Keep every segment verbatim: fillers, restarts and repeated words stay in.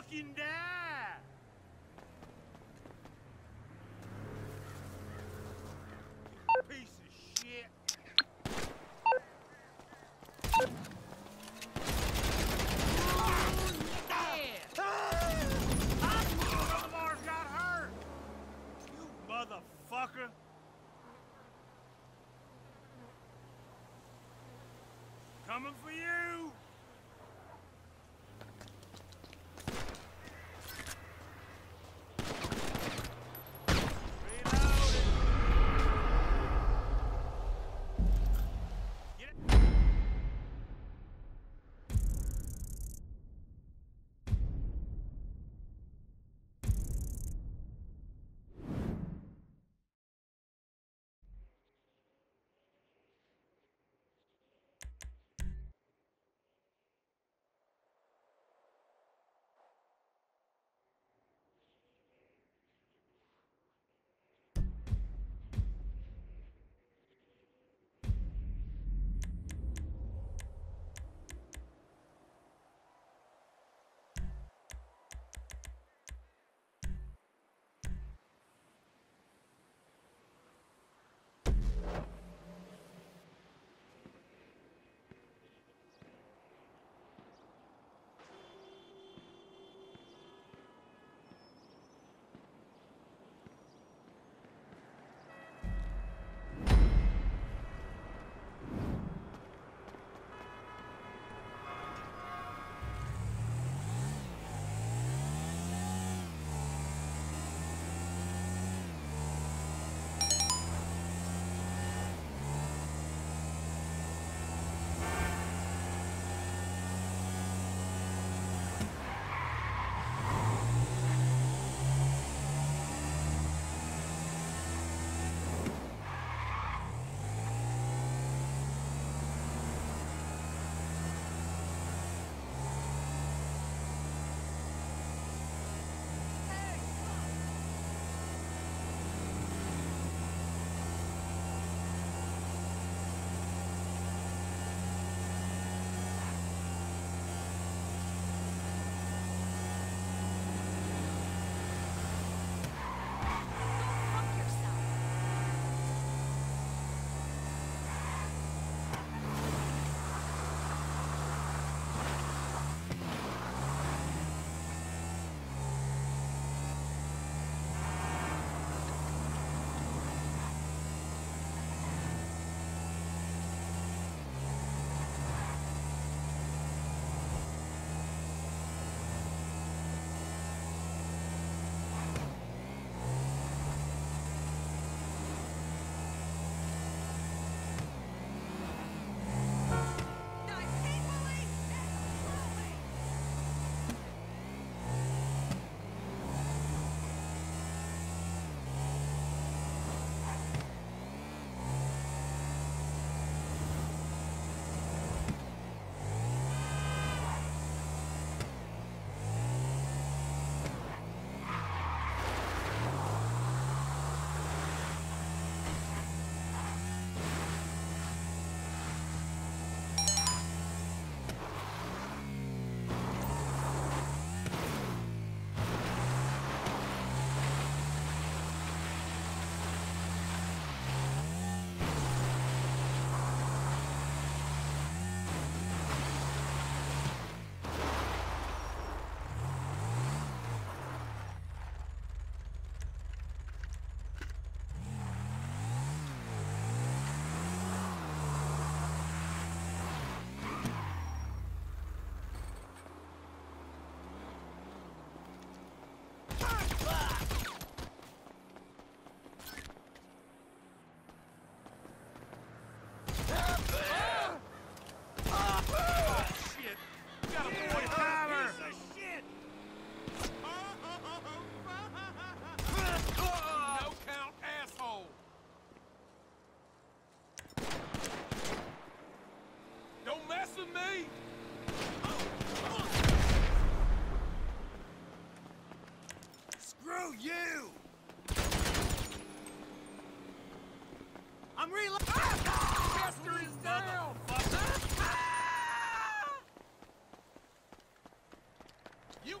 fucking dare! Piece of shit. Oh, yeah. I thought Mars got hurt. You motherfucker. Coming for you.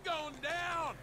going down!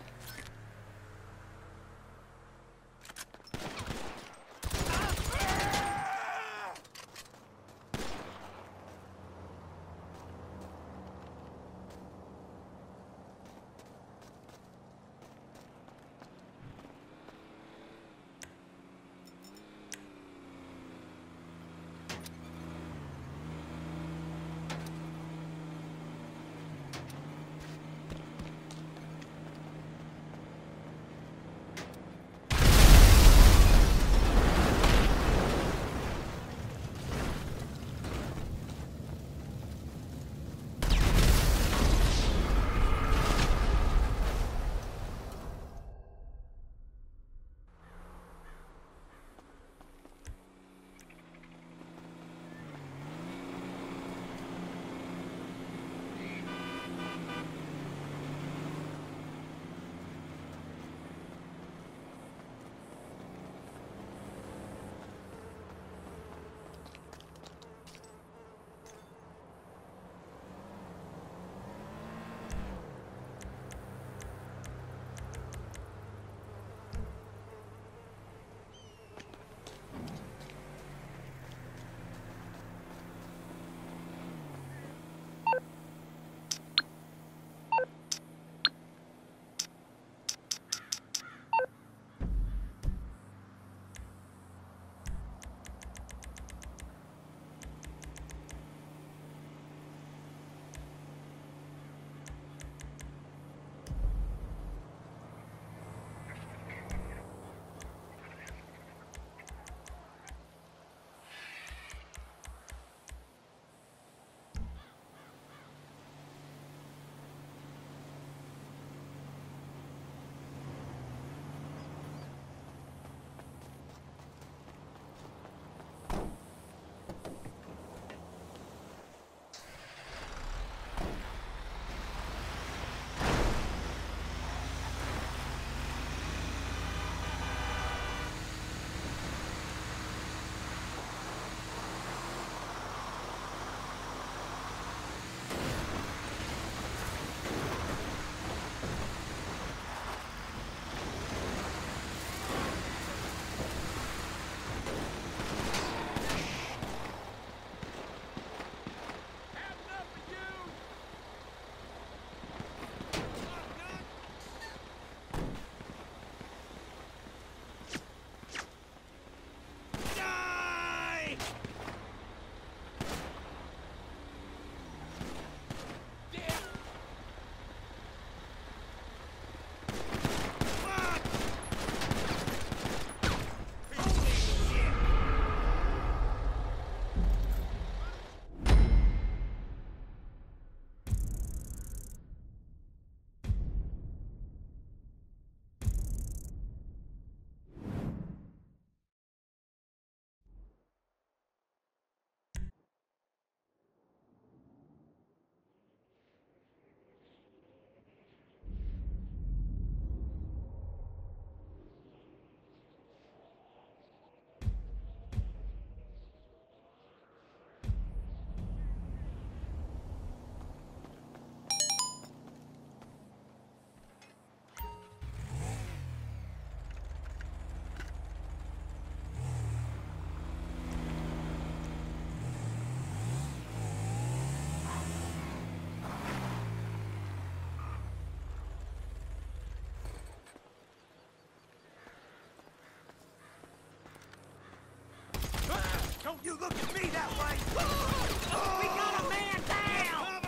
Don't you look at me that way! Whoa! We got a man down!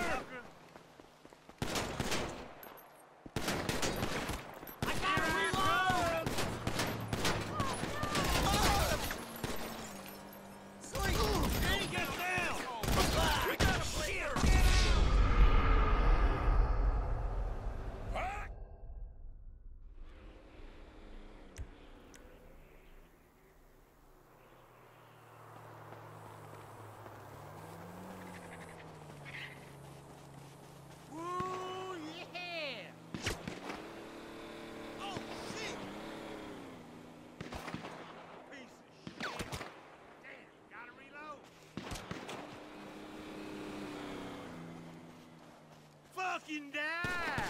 I gotta reload! Sleep! Can you get down? We gotta play her! Get out! Huh? Fucking die!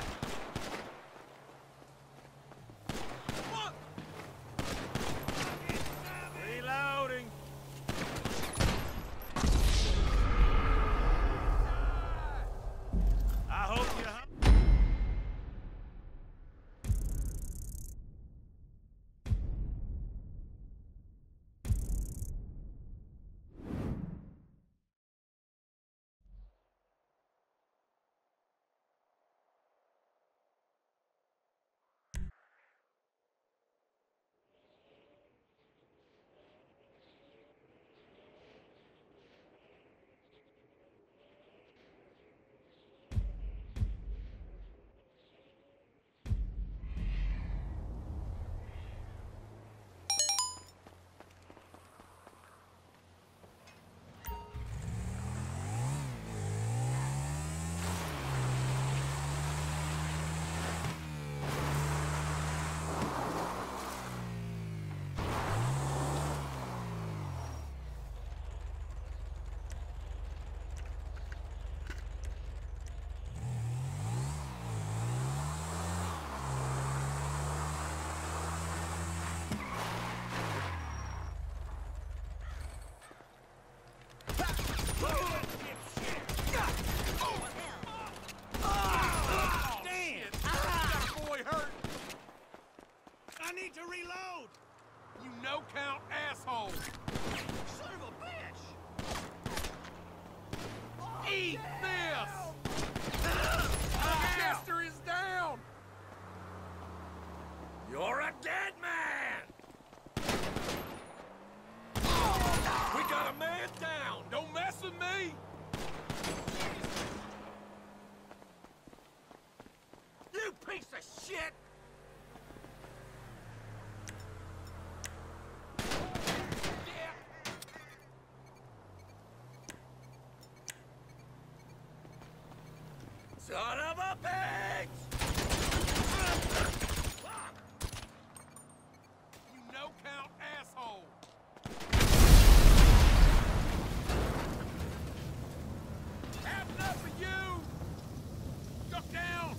Son of a bitch! You no-count asshole! Have enough of you! Duck down!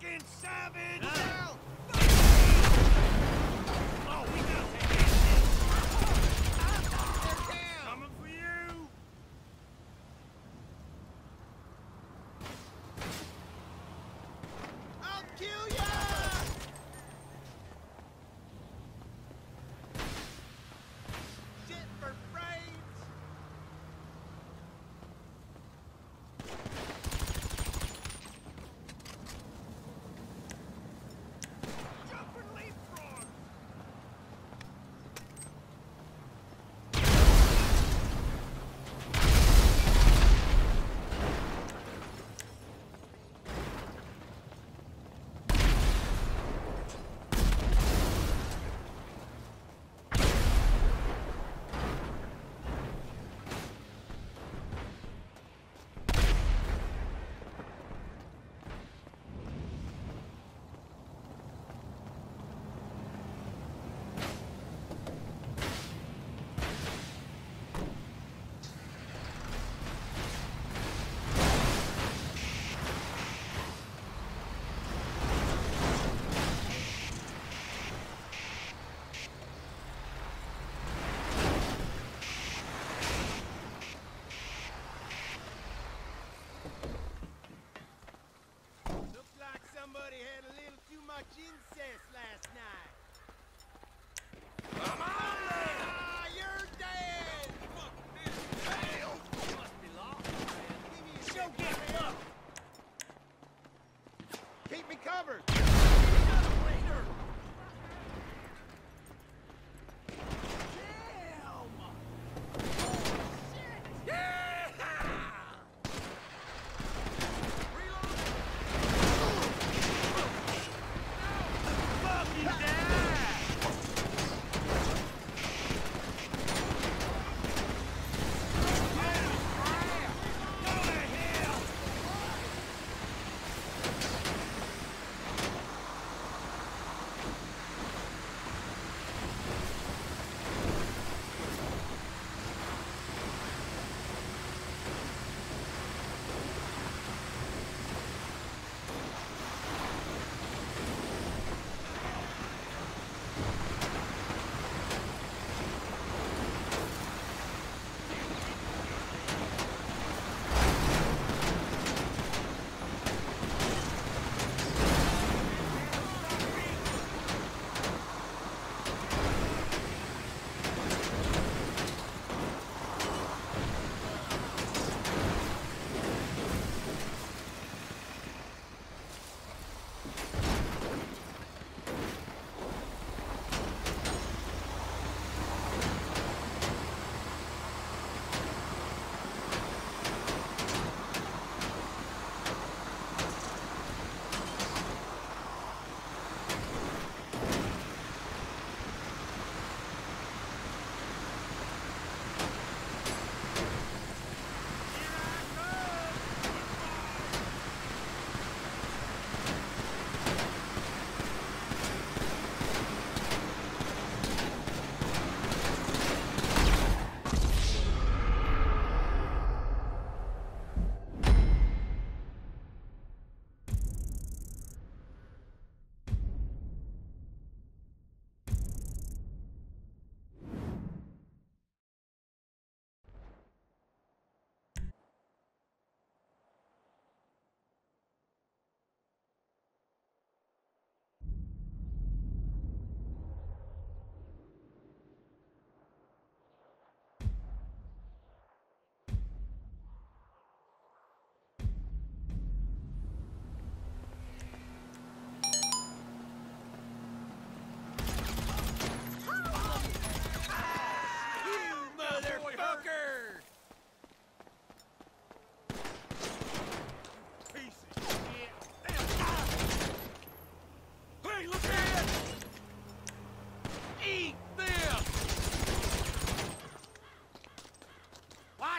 fucking savage! Now! Oh, we got to get this! They're down! Coming for you! I'll kill ya! Shit for brains! Somebody had a little too much incest last night. Come on! Ah, you're dead! Fuck this hell! You must be lost, man. Give me a show, get me up! Keep me covered! Another waiter!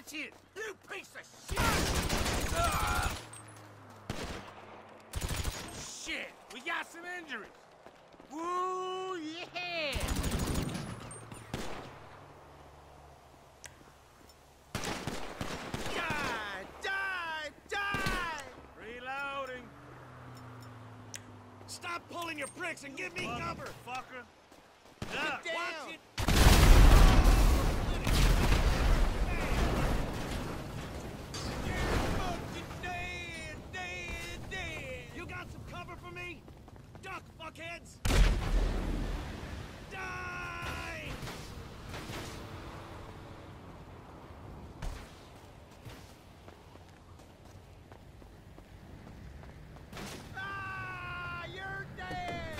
Shit. You piece of shit! Uh, shit, we got some injuries. Woo, yeah! Die, die, die! Reloading. pulling your pricks and give me cover! Fucker! Get down! You got some cover for me? Duck, fuckheads! Die! Ah, you're dead!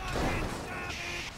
Fucking savage!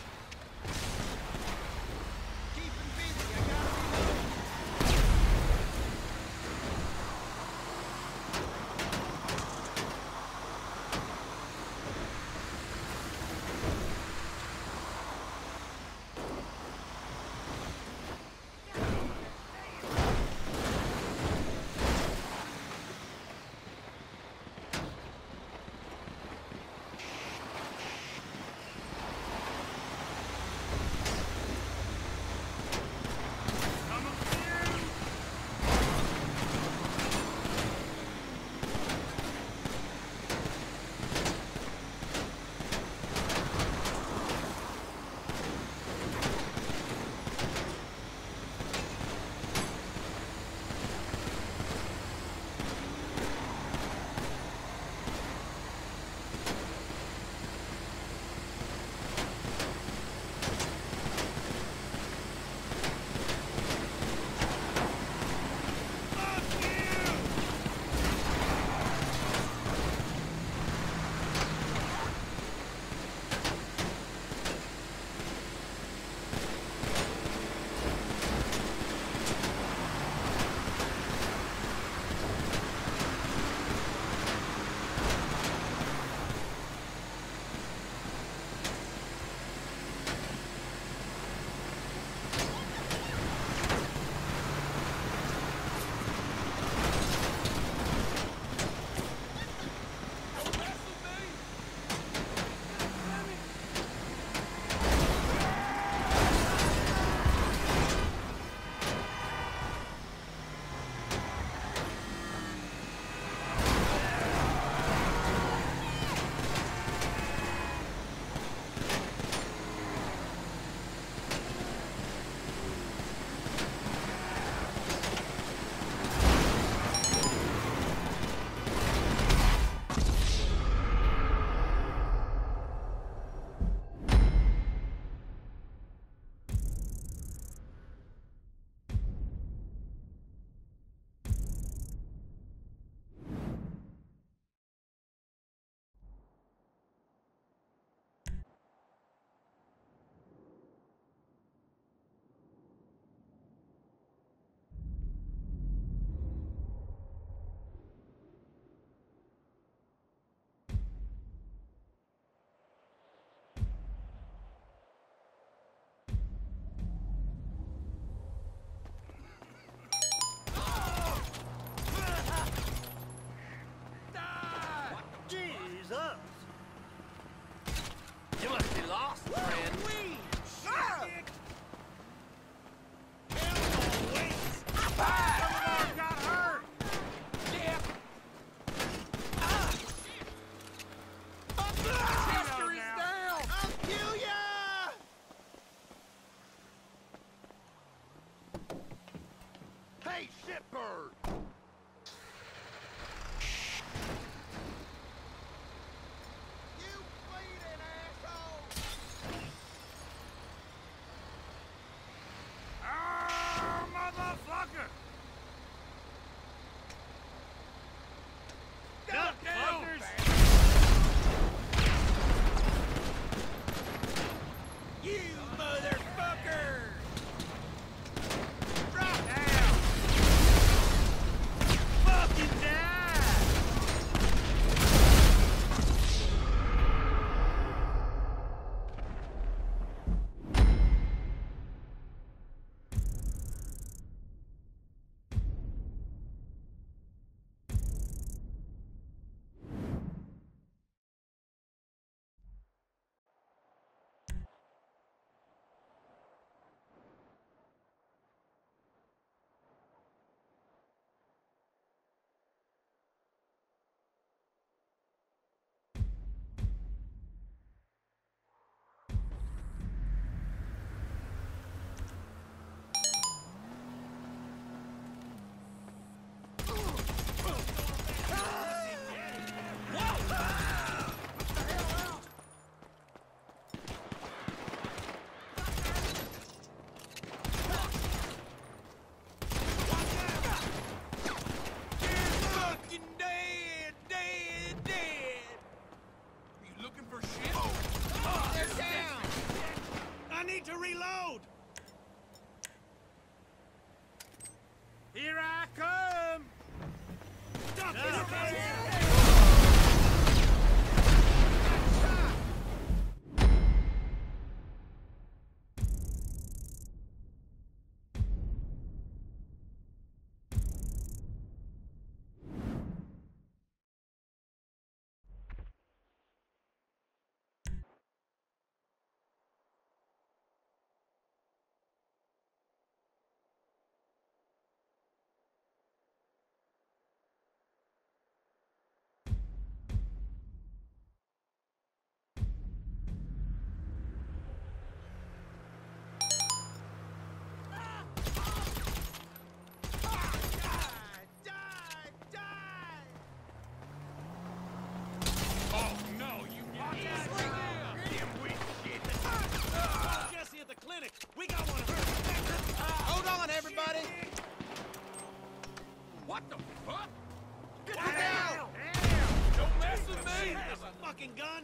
fucking gun?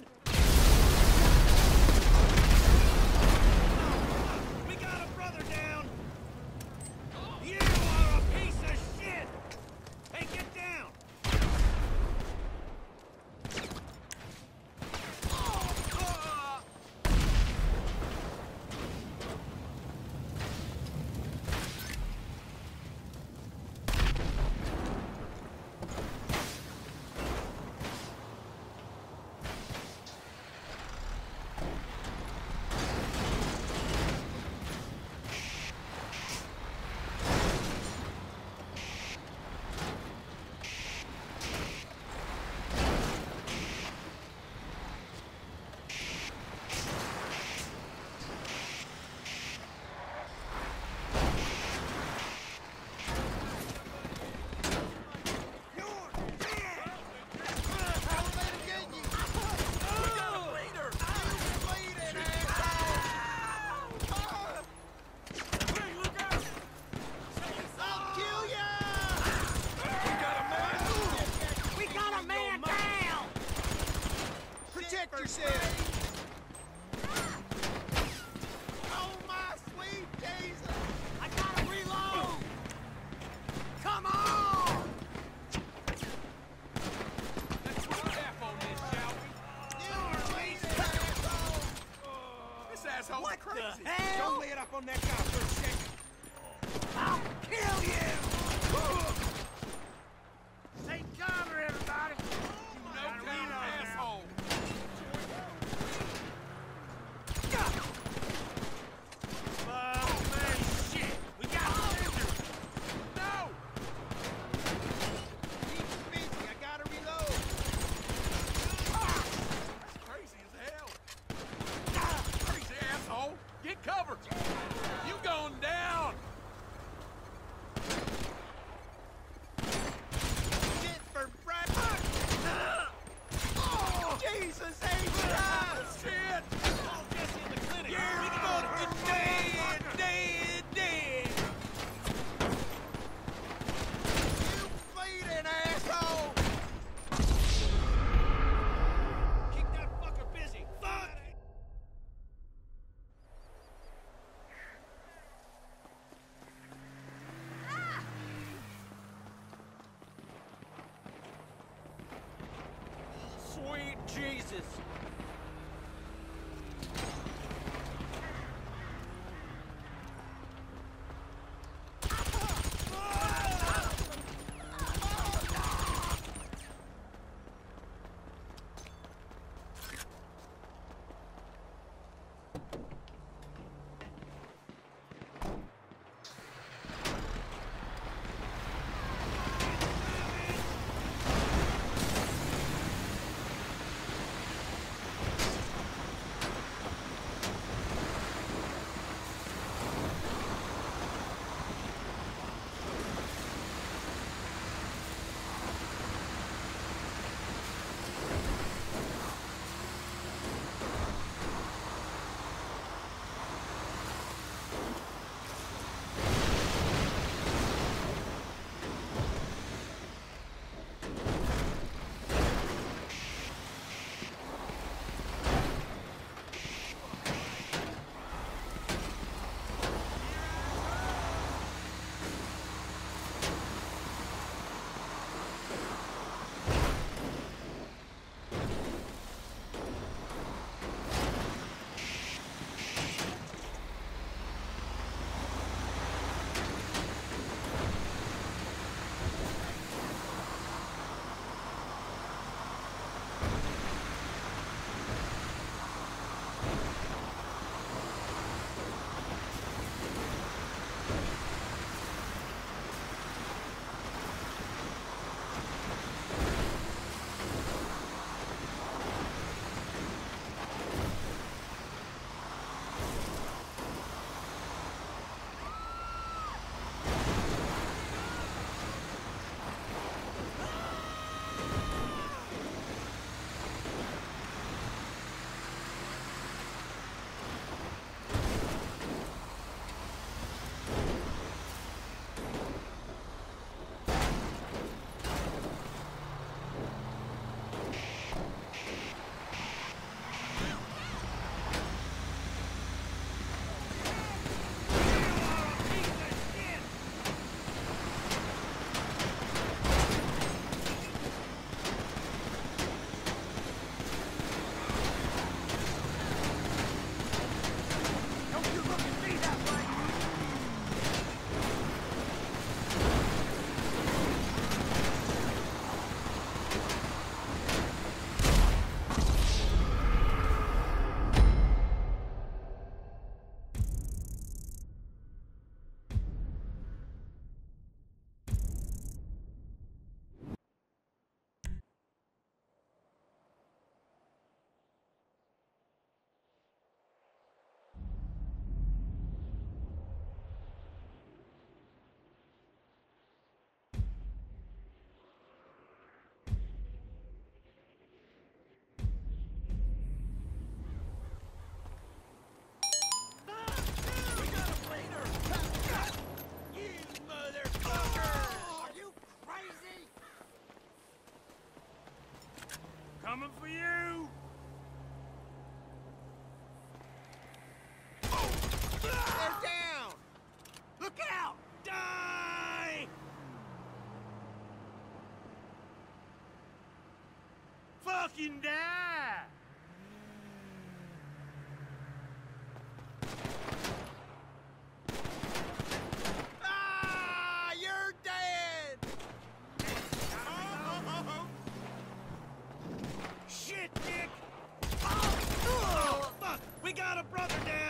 We got a brother down. You are a piece of shit. Hey, get down. Jesus. Coming for you! They're down! Look out! Die! Fucking die! Ah! You're dead! Oh, oh, oh. Shit, Dick! Oh, oh, fuck! We got a brother dead!